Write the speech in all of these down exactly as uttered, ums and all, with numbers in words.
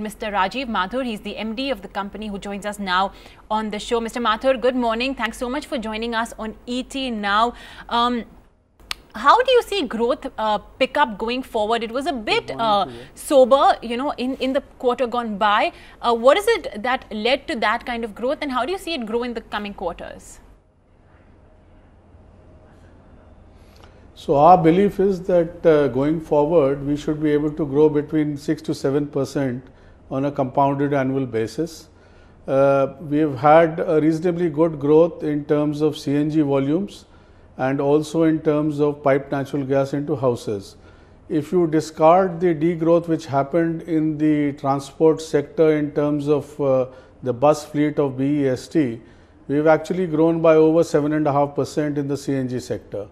Mister Rajeev Mathur. He's the M D of the company who joins us now on the show. Mister Mathur, good morning. Thanks so much for joining us on E T Now. Um, how do you see growth uh, pick up going forward? It was a bit uh, sober, you know, in, in the quarter gone by. Uh, what is it that led to that kind of growth, and how do you see it grow in the coming quarters? So our belief is that uh, going forward, we should be able to grow between six to seven percent on a compounded annual basis. Uh, we have had a reasonably good growth in terms of C N G volumes and also in terms of piped natural gas into houses. If you discard the degrowth which happened in the transport sector in terms of uh, the bus fleet of B E S T, we have actually grown by over seven point five percent in the C N G sector.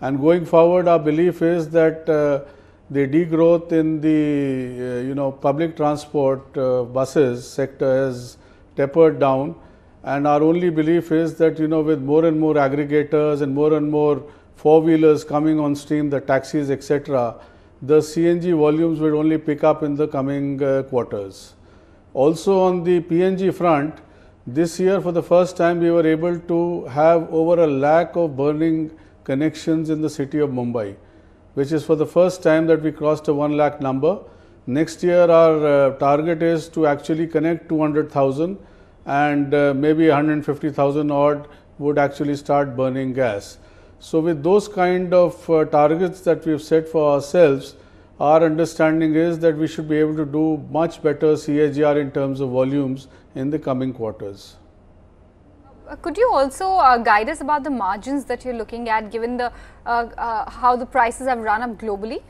And going forward, our belief is that uh, the degrowth in the uh, you know public transport uh, buses sector has tapered down, and our only belief is that you know with more and more aggregators and more and more four-wheelers coming on stream, the taxis, et cetera, the C N G volumes will only pick up in the coming uh, quarters. Also on the P N G front, this year for the first time we were able to have over a lakh of burning connections in the city of Mumbai, which is for the first time that we crossed a one lakh number. Next year our uh, target is to actually connect two hundred thousand, and uh, maybe one hundred fifty thousand odd would actually start burning gas. So with those kind of uh, targets that we have set for ourselves, our understanding is that we should be able to do much better C A G R in terms of volumes in the coming quarters. Could you also uh, guide us about the margins that you're looking at, given the uh, uh, how the prices have run up globally?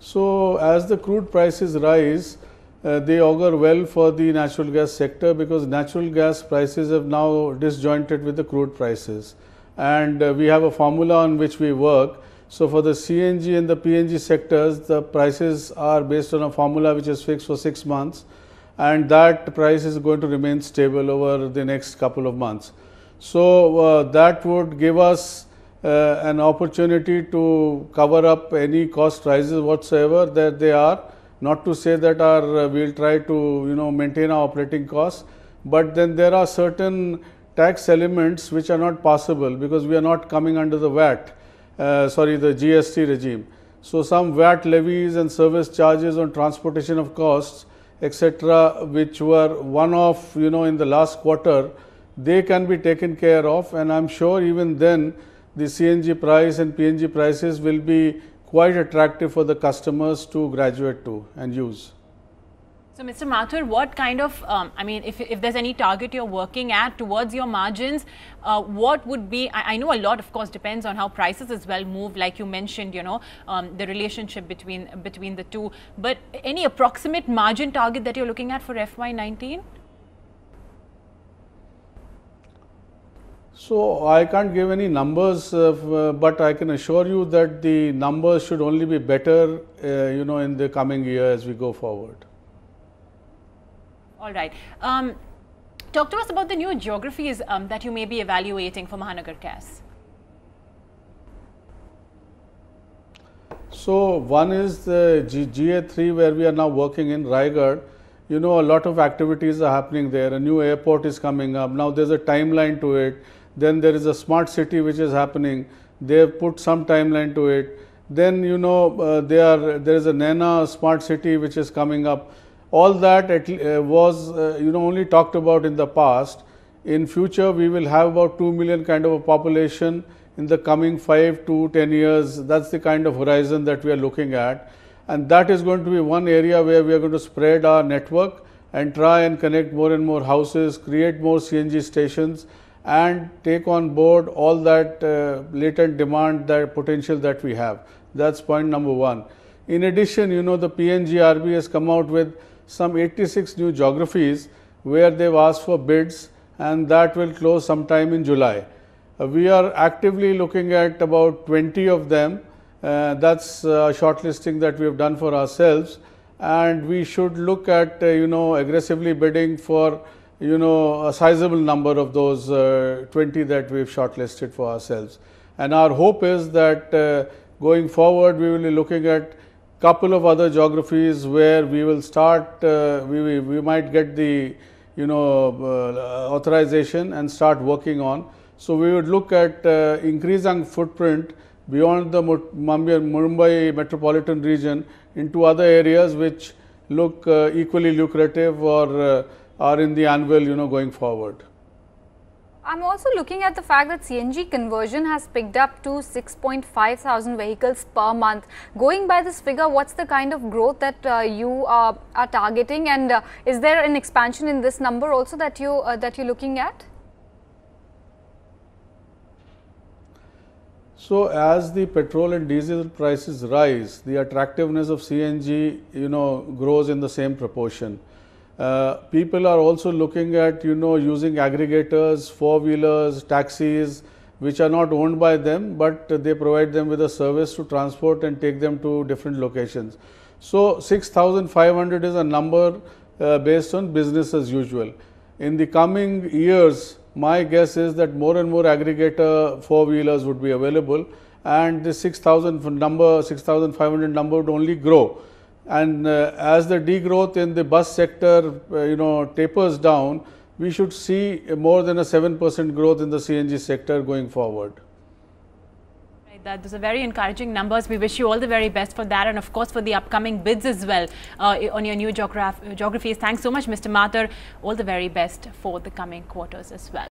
So, as the crude prices rise, uh, they augur well for the natural gas sector, because natural gas prices have now disjointed with the crude prices, and uh, we have a formula on which we work. So, for the C N G and the P N G sectors, the prices are based on a formula which is fixed for six months. And that price is going to remain stable over the next couple of months. So uh, that would give us uh, an opportunity to cover up any cost rises whatsoever that they are. Not to say that our uh, we'll try to you know maintain our operating costs, but then there are certain tax elements which are not possible because we are not coming under the V A T, uh, sorry, the G S T regime. So some V A T levies and service charges on transportation of costs, et cetera, which were one-off, you know, in the last quarter, they can be taken care of, and I'm sure even then the C N G price and P N G prices will be quite attractive for the customers to graduate to and use. So, Mister Mathur, what kind of, um, I mean, if, if there's any target you're working at towards your margins, uh, what would be, I, I know a lot, of course, depends on how prices as well move, like you mentioned, you know, um, the relationship between, between the two. But any approximate margin target that you're looking at for F Y nineteen? So, I can't give any numbers, uh, uh, but I can assure you that the numbers should only be better, uh, you know, in the coming year as we go forward. All right. Um, talk to us about the new geographies um, that you may be evaluating for Mahanagar Gas. So, one is the G G A three, where we are now working in Raigarh. You know, a lot of activities are happening there. A new airport is coming up. Now, there's a timeline to it. Then there is a smart city which is happening. They have put some timeline to it. Then, you know, uh, they are, there is a Naina smart city which is coming up. All that at, uh, was uh, you know only talked about in the past. In future, we will have about two million kind of a population in the coming five to ten years. That's the kind of horizon that we are looking at. And that is going to be one area where we are going to spread our network and try and connect more and more houses, create more C N G stations, and take on board all that uh, latent demand, that potential that we have. That's point number one. In addition, you know, the P N G R B has come out with some eighty-six new geographies where they've asked for bids, and that will close sometime in July. Uh, we are actively looking at about twenty of them. Uh, that's uh, shortlisting that we have done for ourselves, and we should look at uh, you know aggressively bidding for you know a sizable number of those uh, twenty that we've shortlisted for ourselves. And our hope is that uh, going forward we will be looking at couple of other geographies where we will start, uh, we, we, we might get the, you know, uh, authorization and start working on. So, we would look at uh, increasing footprint beyond the Mumbai metropolitan region into other areas which look uh, equally lucrative or uh, are in the anvil, you know, going forward. I'm also looking at the fact that C N G conversion has picked up to six point five thousand vehicles per month. Going by this figure, what's the kind of growth that uh, you uh, are targeting, and uh, is there an expansion in this number also that you uh, that you're looking at? So, as the petrol and diesel prices rise, the attractiveness of C N G, you know, grows in the same proportion. Uh, people are also looking at, you know, using aggregators, four-wheelers, taxis, which are not owned by them, but they provide them with a service to transport and take them to different locations. So, six thousand five hundred is a number uh, based on business as usual. In the coming years, my guess is that more and more aggregator four-wheelers would be available, and the six thousand number, six thousand five hundred number would only grow. And uh, as the degrowth in the bus sector, uh, you know, tapers down, we should see more than a seven percent growth in the C N G sector going forward. That those are very encouraging numbers. We wish you all the very best for that, and of course for the upcoming bids as well uh, on your new geograph geographies. Thanks so much, Mister Mathur. All the very best for the coming quarters as well.